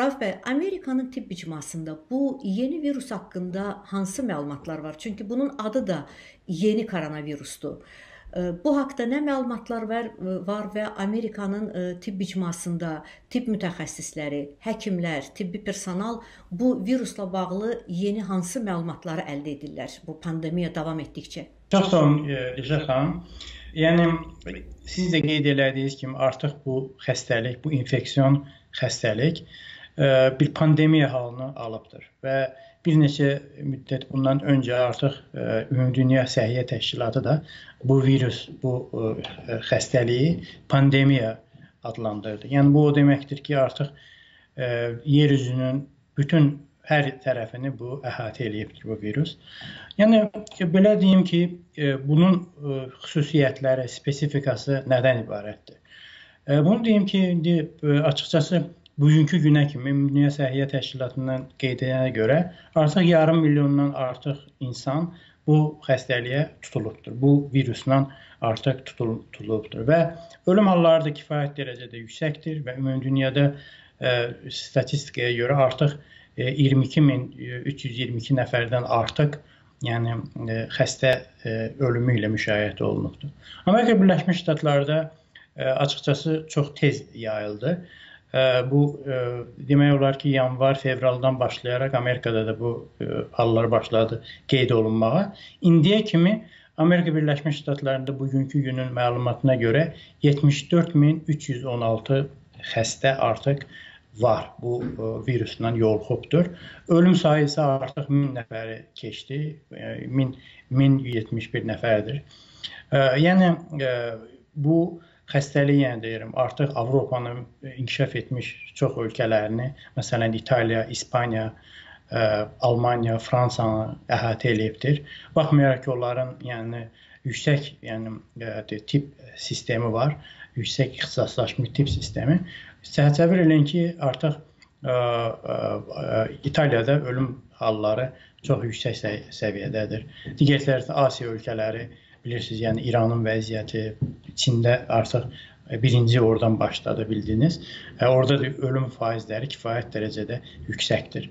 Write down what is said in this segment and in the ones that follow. Rauf bəy, Amerikanın tibb icmasında bu yeni virus haqqında hansı məlumatlar var? Çünki bunun adı da yeni koronavirusdur. Bu haqda nə məlumatlar var və Amerikanın tibb icmasında tibb mütəxəssisləri, həkimlər, tibbi personal bu virusla bağlı yeni hansı məlumatları əldə edirlər bu pandemiya davam etdikcə? Çox sağ olun, Rəcəb xanım. Yəni, siz də qeyd elədiyiniz kimi artıq bu xəstəlik, bu infeksiyon xəstəlik bir pandemiya halını alıbdır və bir neçə müddət bundan öncə artıq Ümumdünya Səhiyyə Təşkilatı da bu virus, bu xəstəliyi pandemiya adlandırdı. Yəni, bu o deməkdir ki, artıq yeryüzünün bütün hər tərəfini bu əhatə eləyibdir bu virus. Yəni, belə deyim ki, bunun xüsusiyyətləri, spesifikası nədən ibarətdir? Bunu deyim ki, açıqcası, bugünkü günə kimi Ümumdünya Səhiyyə Təşkilatından qeyd edilənə görə artıq yarım milyondan artıq insan bu xəstəliyə tutulubdur. Bu virusdan artıq tutulubdur və ölüm halları da kifayət dərəcədə yüksəkdir və ümumdünyada statistikaya görə artıq 22.322 nəfərdən artıq xəstə ölümü ilə müşahidə olunubdur. Amerika Birləşmiş Ştatlarında açıqcası çox tez yayıldı. Bu demək olar ki, yanvar, fevraldan başlayaraq Amerikada da bu hallar başladı qeyd olunmağa. İndiyə kimi Amerika Birləşmiş Ştatlarında bugünkü günün məlumatına görə 74.316 xəstə artıq var bu virusdan yoluxubdur. Ölüm sayı isə artıq 1000 nəfəri keçdi, 1071 nəfərdir. Yəni, bu xəstəlik, yəni deyirəm, artıq Avropanın inkişaf etmiş çox ölkələrini, məsələn, İtaliya, İspanya, Almanya, Fransanı əhatə eləyibdir. Baxmayaraq ki, onların yüksək tibb sistemi var, yüksək ixtisaslaşmış tibb sistemi. Təsəvvür eləyin ki, artıq İtaliyada ölüm halları çox yüksək səviyyədədir. Digər tərəfdə Asiya ölkələri, bilirsiniz, yəni İranın vəziyyəti, Çində artıq birinci oradan başladı, bildiniz. Orada da ölüm faizləri kifayət dərəcədə yüksəkdir.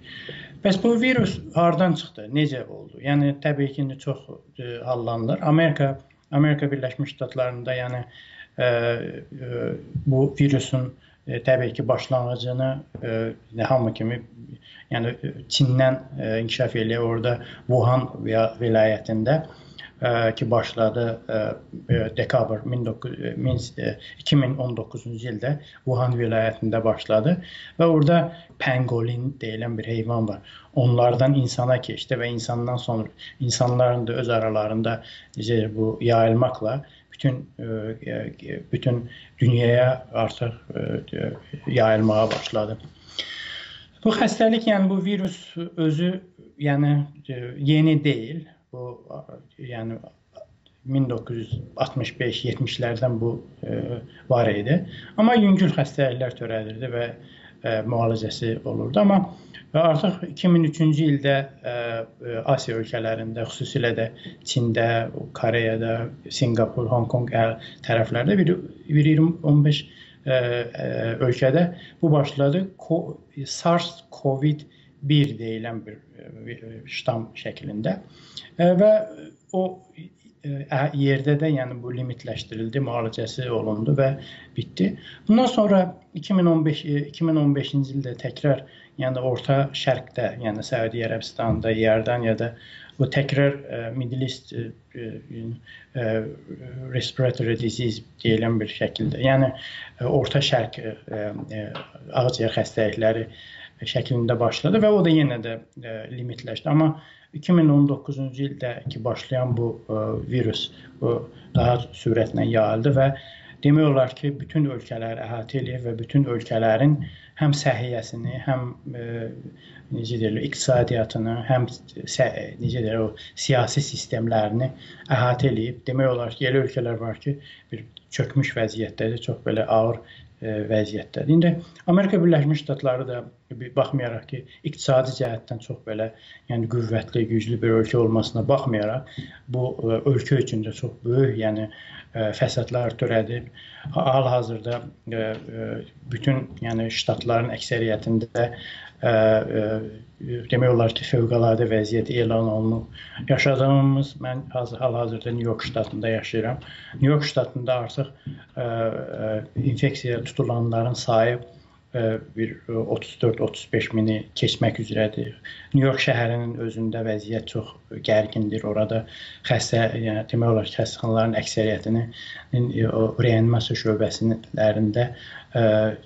Bəs bu virus hardan çıxdı, necə oldu? Yəni, təbii ki, indi çox hallanılır. Amerika Birləşmiş Ştatlarında bu virusun təbii ki, başlanğıcını hamı kimi Çindən inkişaf eləyir, orada Wuhan vilayətində ki başladı dekabr 2019-cu ildə Wuhan vilayətində başladı və orada pangolin deyilən bir heyvan var. Onlardan insana keçdi və insandan sonra insanların da öz aralarında bu yayılmaqla bütün dünyaya artıq yayılmağa başladı. Bu xəstəlik, yəni bu virus özü yeni deyil. Bu, yəni 1965-70-lərdən bu var idi. Amma yüngül xəstəliklər törədirdi və müalicəsi olurdu. Amma artıq 2003-cü ildə Asiya ölkələrində, xüsusilə də Çində, Koreyada, Singapur, Hong Kong tərəflərdə 15 ölkədə bu başladı. SARS, COVID-1 deyilən bir ştam şəklində. Və o yerdə də bu limitləşdirildi, müalicəsi olundu və bitdi. Bundan sonra 2015-ci ildə təkrar Orta Şərqdə, yəni Səudiyyə Ərəbistanında, Yardaniyada bu təkrar Middle East respiratory disease deyilən bir şəkildə, yəni Orta Şərq ağciyər xəstəlikləri şəklində başladı və o da yenə də limitləşdi. Amma 2019-cu ildəki başlayan bu virus daha sürətlə yayıldı və demək olar ki, bütün ölkələr əhatə eləyir və bütün ölkələrin həm səhiyyəsini, həm iqtisadiyyatını, həm siyasi sistemlərini əhatə eləyib. Demək olar ki, elə ölkələr var ki, bir çökmüş vəziyyətdədir, çox belə ağır vəziyyətdədir. İndi Amerika Birləşmiş Ştatları da baxmayaraq ki, iqtisadi cəhətdən çox belə qüvvətli, güclü bir ölkə olmasına baxmayaraq, bu ölkə üçün də çox böyük fəsadlar törədib. Hal-hazırda bütün ştatların əksəriyyətində demək olar ki, fövqəladə vəziyyət elan olunub. Yaşadığımız, mən hal-hazırda New York ştatında yaşayıram. New York ştatında artıq infeksiyaya tutulanların sayı 34-35 mini keçmək üzrədir. New York şəhərinin özündə vəziyyət çox gərgindir. Orada demək olar ki, xəstəxanaların əksəriyyətinin reanimasiya şöbələrində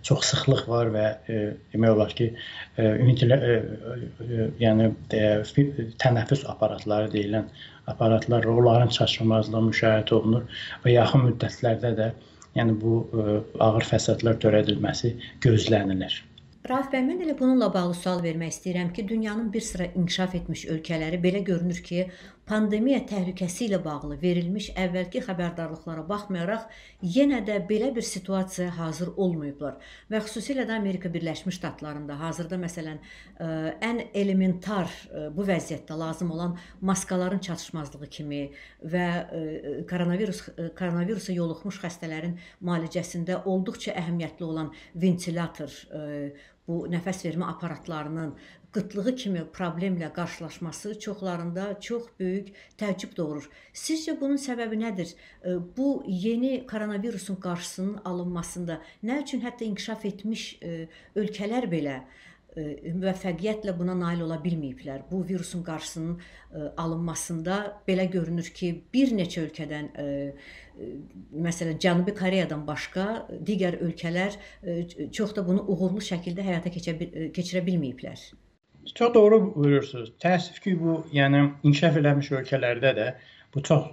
çox sıxlıq var və demək olar ki, tənəffüs aparatları deyilən aparatlar, onların çatışmazlığı müşahidə olunur və yaxın müddətlərdə də bu ağır fəsadlar törədilməsi gözlənilir. Rauf bəy, mən elə bununla bağlı sual vermək istəyirəm ki, dünyanın bir sıra inkişaf etmiş ölkələri belə görünür ki, pandemiya təhlükəsi ilə bağlı verilmiş əvvəlki xəbərdarlıqlara baxmayaraq yenə də belə bir situasiya hazır olmayıblar. Və xüsusilə də Amerika Birləşmiş Ştatlarında hazırda məsələn ən elementar bu vəziyyətdə lazım olan maskaların çatışmazlığı kimi və koronavirusa yoluxmuş xəstələrin müalicəsində olduqca əhəmiyyətli olan ventilator, bu nəfəs vermə aparatlarının qıtlığı kimi problemlə qarşılaşması çoxlarında çox böyük təəccüb doğurur. Sizcə bunun səbəbi nədir? Bu yeni koronavirusun qarşısının alınmasında nə üçün hətta inkişaf etmiş ölkələr belə müvəffəqiyyətlə buna nail ola bilməyiblər? Bu virusun qarşısının alınmasında belə görünür ki, bir neçə ölkədən, məsələn, Cənubi Koreyadan başqa digər ölkələr çox da bunu uğurlu şəkildə həyata keçirə bilməyiblər. Çox doğru buyurursunuz. Təəssüf ki, bu inkişaf eləmiş ölkələrdə də bu çox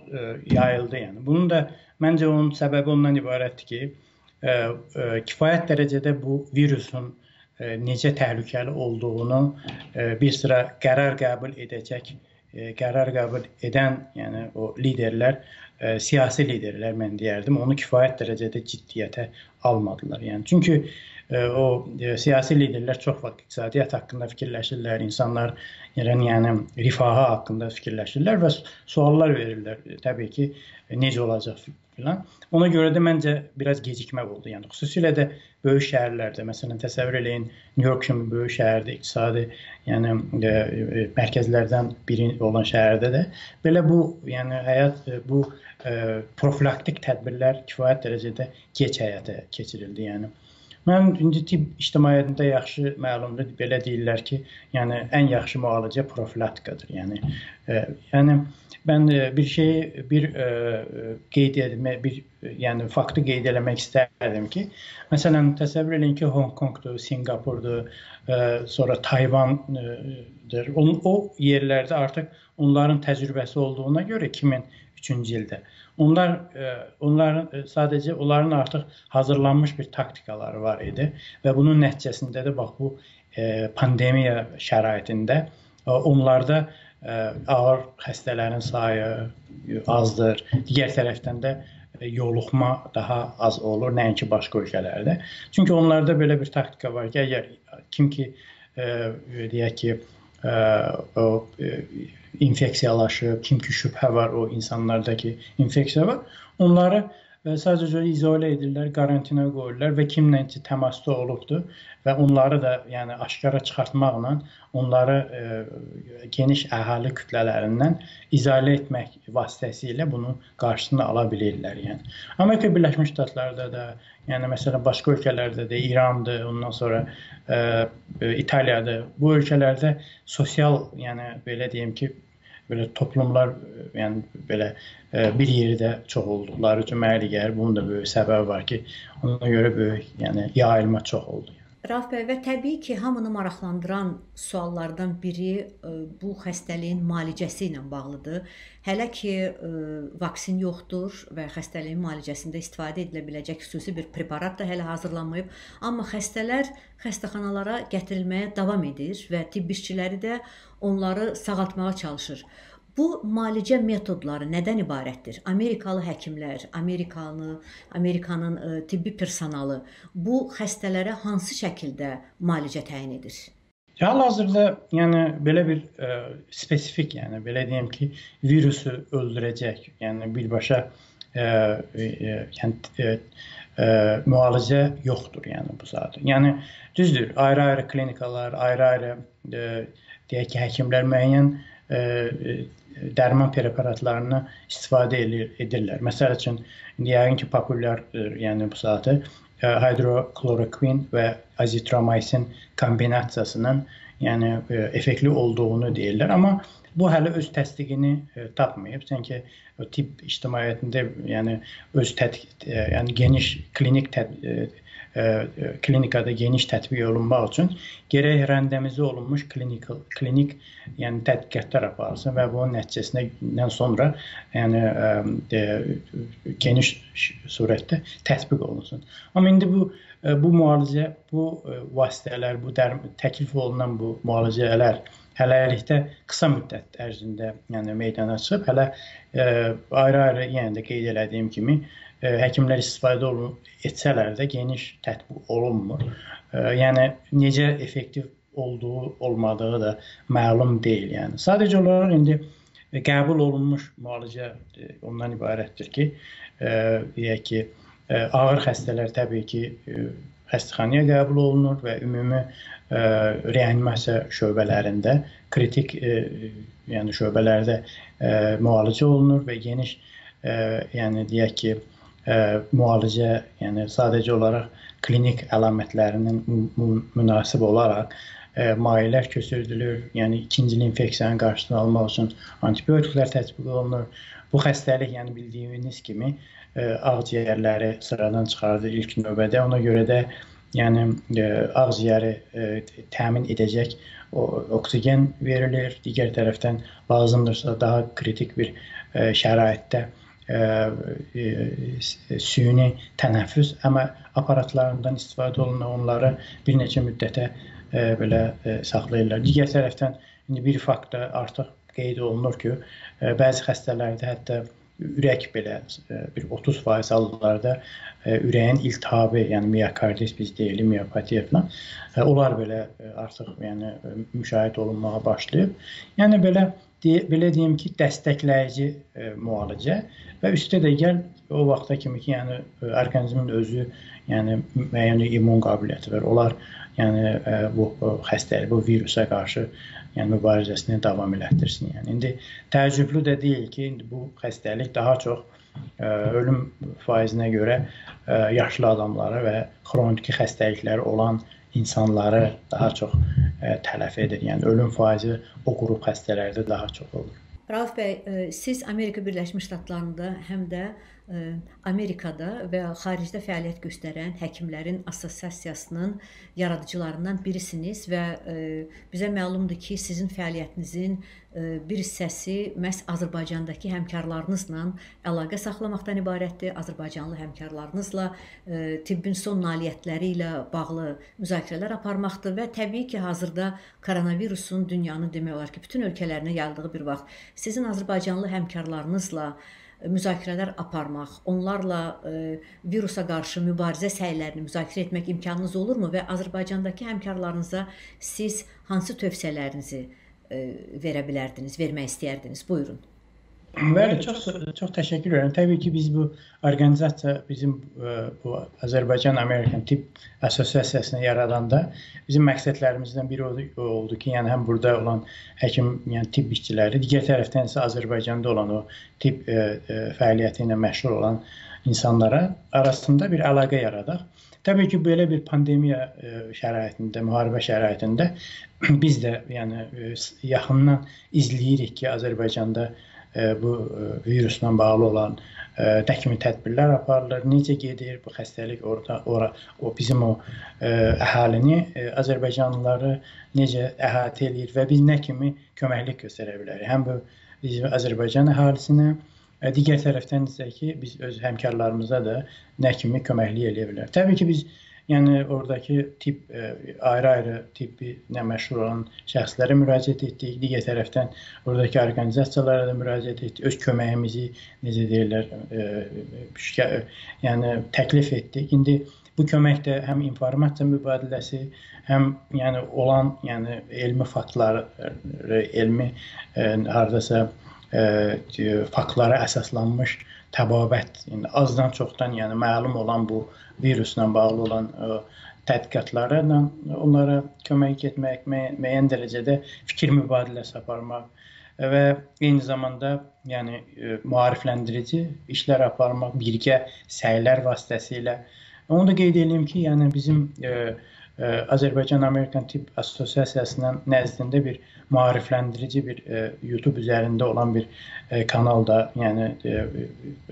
yayıldı. Bunun da məncə onun səbəbi ondan ibarətdir ki, kifayət dərəcədə bu virusun necə təhlükəli olduğunu bir sıra qərar qəbul edən o liderlər, siyasi liderlər mən deyərdim, onu kifayət dərəcədə ciddiyyətə almadılar. Çünki o siyasi liderlər çox vaxt iqtisadiyyat haqqında fikirləşirlər, insanlar rifaha haqqında fikirləşirlər və suallar verirlər, təbii ki, necə olacaq filan. Ona görə də məncə biraz gecikmə oldu. Xüsusilə də böyük şəhərlərdə, məsələn, təsəvvür eləyin, New York kimi böyük şəhərdə, iqtisadi mərkəzlərdən biri olan şəhərdə də belə bu profilaktik tədbirlər kifayət dərəcədə geç həyata keçirildi. Mən indi tibb ictimaiyyətində yaxşı məlumdur, belə deyirlər ki, ən yaxşı müalicə profilaktikadır. Mən bir şeyi faktı qeyd eləmək istərdim ki, məsələn, təsəvvür edin ki, Hong Kongdur, Singapurdur, sonra Tayvandır. O yerlərdə artıq onların təcrübəsi olduğuna görə 2003-cü ildə. Sadəcə onların artıq hazırlanmış bir taktikaları var idi və bunun nəticəsində də bax bu pandemiya şəraitində onlarda ağır xəstələrin sayı azdır, digər tərəfdən də yoluxma daha az olur, nəinki başqa ölkələrdə. Çünki onlarda belə bir taktika var ki, əgər kim ki, deyək ki, infeksiyalaşıb, kim ki şübhə var o insanlardakı infeksiya var, onları sadəcə izolə edirlər, karantina qoyurlar və kimlə ki təmasda olubdur və onları da aşkara çıxartmaqla onları geniş əhali kütlələrindən izolə etmək vasitəsilə bunun qarşısını ala bilirlər. Amerika Birləşmiş Ştatlarda da, məsələn, başqa ölkələrdə də, İrandır, ondan sonra İtaliyadır. Bu ölkələrdə sosial, belə deyim ki, toplumlar bir yerdə çox olduqları üçün məli gəlir. Bunun da böyük səbəbi var ki, ona görə böyük yayılma çox oldu. Rauf bəy, və təbii ki, hamını maraqlandıran suallardan biri bu xəstəliyin müalicəsi ilə bağlıdır. Hələ ki, vaksin yoxdur və xəstəliyin müalicəsində istifadə edilə biləcək xüsusi bir preparat da hələ hazırlanmayıb. Amma xəstələr xəstəxanalara gətirilməyə davam edir və tibb işçiləri də onları sağaltmağa çalışır. Bu müalicə metodları nədən ibarətdir? Amerikalı həkimlər, Amerikanın tibbi personalı bu xəstələrə hansı şəkildə müalicə təyin edir? Hal-hazırda belə bir spesifik, belə deyim ki, virusu öldürəcək, birbaşa müalicə yoxdur, yəni bu zadı. Yəni düzdür, ayrı-ayrı klinikalar, ayrı-ayrı deyək ki, həkimlər müəyyən dərman preparatlarını istifadə edirlər. Məsəl üçün, yəqin ki, populyar, yəni bu zadı hidroksiklorokin və azitromisin kombinasiyasının yəni effektli olduğunu deyirlər. Amma bu hələ öz təsdiqini tapmayıb. Çünki tibb ictimaiyyətində yəni öz yəni geniş klinikada geniş tətbiq olunmaq üçün gərək rəndəmizə olunmuş klinik yəni tədqiqatlar aparılsın və bunun nəticəsindən sonra yəni geniş surətdə tətbiq olunsun. Amma indi bu müalicə, bu vasitələr, bu təklif olunan bu müalicələr hələlikdə qısa müddət ərzində meydana çıxıb, hələ ayrı-ayrı yenə də qeyd elədiyim kimi həkimlər istifadə etsələr də geniş tətbiq olunmur. Yəni necə effektiv olduğu, olmadığı da məlum deyil. Sadəcə olaraq indi qəbul olunmuş müalicə ondan ibarətdir ki, deyək ki, ağır xəstələr təbii ki, xəstəxanaya qəbul olunur və ümumi reanimasiya şöbələrində, kritik şöbələrdə müalicə olunur və geniş müalicə sadəcə olaraq klinik əlamətlərinin münasib olaraq mayelər köçürdülür, yəni ikincil infeksiyanın qarşısını almaq üçün antibiotiklər tətbiq olunur. Bu xəstəlik, yəni bildiyiniz kimi, ağciyərləri sıradan çıxardır ilk növbədə. Ona görə də ağciyəri təmin edəcək oksigen verilir. Digər tərəfdən lazımdırsa daha kritik bir şəraitdə süni tənəffüs aparatlarından istifadə olunur. Onları bir neçə müddətə saxlayırlar. Digər tərəfdən bir fakt da artıq qeyd olunur ki, bəzi xəstələrdə hətta ürək belə bir 30% hallarda ürəyin iltihabı, yəni miyokardis biz deyilir, miyopatiya filan, onlar belə artıq müşahidə olunmağa başlayıb. Yəni belə deyim ki, dəstəkləyici müalicə və üstə də gəl o vaxta kimi ki, yəni orqanizmin özü müəyyən immun qabiliyyəti var. Onlar bu xəstəlik, bu virusa qarşı mübarizəsini davam elətdirsin. İndi təəccüblü də deyil ki, bu xəstəlik daha çox ölüm faizinə görə yaşlı adamları və xroniki xəstəlikləri olan insanları daha çox tələf edir. Yəni, ölüm faizi o qrup xəstələrdə daha çox olur. Rauf bəy, siz Amerika Birləşmiş Ştatlarında həm də Amerikada və xaricdə fəaliyyət göstərən həkimlərin assosiasiyasının yaradıcılarından birisiniz və bizə məlumdur ki, sizin fəaliyyətinizin bir hissəsi məhz Azərbaycandakı həmkarlarınızla əlaqə saxlamaqdan ibarətdir. Azərbaycanlı həmkarlarınızla tibbin son nailiyyətləri ilə bağlı müzakirələr aparmaqdır və təbii ki, hazırda koronavirusun dünyanın demək olar ki, bütün ölkələrinə yayıldığı bir vaxt sizin Azərbaycanlı həmkarlarınızla müzakirələr aparmaq, onlarla virusa qarşı mübarizə səylərini müzakirə etmək imkanınız olurmu və Azərbaycandakı həmkarlarınıza siz hansı tövsiyələrinizi verə bilərdiniz, vermək istəyərdiniz? Buyurun. Bəli, çox təşəkkür edirəm. Təbii ki, biz bu orqanizasiya, bizim Azərbaycan-Amerikan Tibb Assosiasiyasını yaradanda bizim məqsədlərimizdən biri oldu ki, yəni həm burada olan həkim, yəni tibb işçiləri, digər tərəfdən isə Azərbaycanda olan o tibb fəaliyyəti ilə məşğul olan insanlara arasında bir əlaqə yaradaq. Təbii ki, belə bir pandemiya şəraitində, müharibə şəraitində biz də yaxından izləyirik ki, Azərbaycanda bu virusla bağlı olan nə kimi tədbirlər aparılır, necə gedir bu xəstəlik, bizim o əhalini, Azərbaycanlıları necə əhatə eləyir və biz nə kimi köməklik göstərə bilərik. Həm bu bizim Azərbaycan əhalisinə, digər tərəfdən isə ki, biz öz həmkarlarımıza da nə kimi köməklik eləyə bilər. Təbii ki, biz oradakı ayrı-ayrı tibbi ilə məşğul olan şəxslərə müraciət etdik, digər tərəfdən oradakı orqanizasiyalara da müraciət etdik, öz köməyimizi, necə deyirlər, təklif etdik. İndi bu kömək də həm informasiya mübadiləsi, həm olan elmi faktları, elmi haradasa faktlara əsaslanmış təbabət, yəni azdan çoxdan, yəni məlum olan bu virusla bağlı olan tədqiqatlarla onlara kömək etmək, müəyyən dərəcədə fikir mübadiləsi aparmaq və eyni zamanda yəni maarifləndirici işlər aparmaq, birgə səylər vasitəsilə. Onu da qeyd edeyim ki, yəni bizim Azərbaycan-Amerikan Tibb Assosiasiyasının nəzdində bir maarifləndirici bir YouTube üzərində olan bir kanal da yəni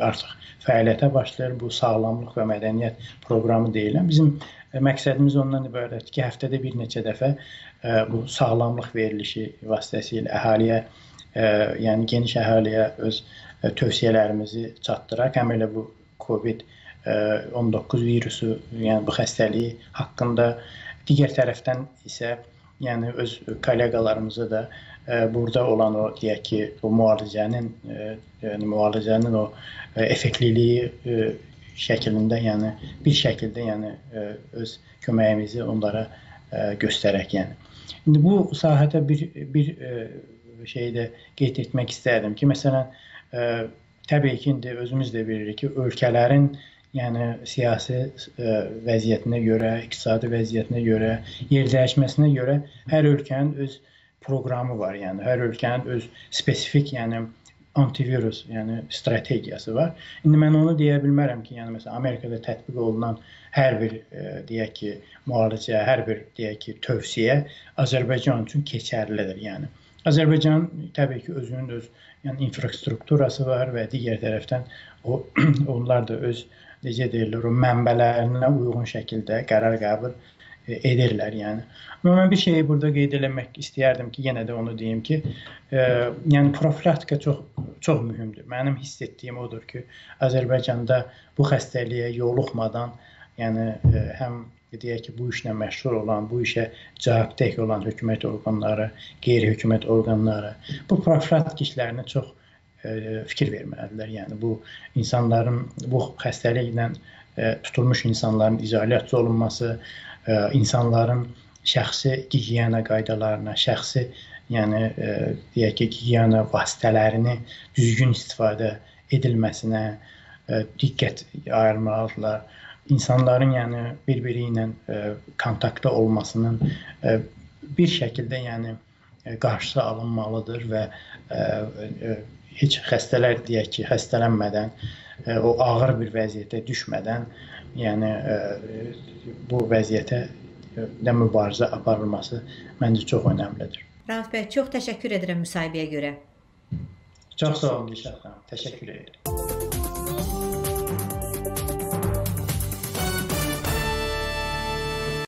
artıq fəaliyyətə başlayır. Bu sağlamlıq və mədəniyyət proqramı deyilən. Bizim məqsədimiz ondan ibarət ki, həftədə bir neçə dəfə bu sağlamlıq verilişi vasitəsilə əhaliyə, yəni geniş əhaliyə öz tövsiyələrimizi çatdıraq. Həm elə bu COVID-19 virusu, yəni bu xəstəliyi haqqında, digər tərəfdən isə yəni öz kolleqalarımızı da burada olan o, deyək ki, o müalicənin o effektliliyi şəklində, yəni bir şəkildə, yəni öz köməyimizi onlara göstərək, yəni. İndi bu sahədə bir şey də qeyd etmək istərdim ki, məsələn, təbii ki, indi özümüz də bilirik ki, ölkələrin yəni siyasi vəziyyətinə görə, iqtisadi vəziyyətinə görə, yer dəyişməsinə görə hər ölkənin öz proqramı var. Yəni hər ölkənin öz spesifik, yəni antivirus, yəni strategiyası var. İndi mən onu deyə bilmərəm ki, yəni məsələn Amerikada tətbiq olunan hər bir deyək ki, müalicə, hər bir deyək ki, tövsiyə Azərbaycan üçün keçərlidir, yəni. Azərbaycan təbii ki, özünün öz infrastrukturası var və digər tərəfdən onlar da öz, necə deyirlər, o mənbələrinə uyğun şəkildə qərar qəbul edirlər, yəni. Mən bir şeyi burada qeyd eləmək istəyərdim ki, yenə də onu deyim ki, yəni profilaktika çox mühümdür. Mənim hiss etdiyim odur ki, Azərbaycanda bu xəstəliyə yoluxmadan, yəni həm deyək ki, bu işlə məşğul olan, bu işə cavabdeh olan hökumət orqanları, qeyri-hökumət orqanları bu profilaktik işlərinə çox fikir verməlidirlər. Yəni, bu insanların, bu xəstəliklə tutulmuş insanların izolyatsiya olunması, insanların şəxsi gigiyena qaydalarına, şəxsi, yəni, deyək ki, gigiyena vasitələrini düzgün istifadə edilməsinə diqqət ayırmalıdırlar. İnsanların yəni bir-biri ilə kontaktda olmasının bir şəkildə yəni qarşısı alınmalıdır və heç xəstələr deyək ki, xəstələnmədən, o ağır bir vəziyyətə düşmədən yəni bu vəziyyətə də mübarizə aparılması məncə çox önəmlidir. Rauf bəy, çox təşəkkür edirəm müsahibəyə görə. Çox sağ olun, Gülşah xanım. Təşəkkür edirəm.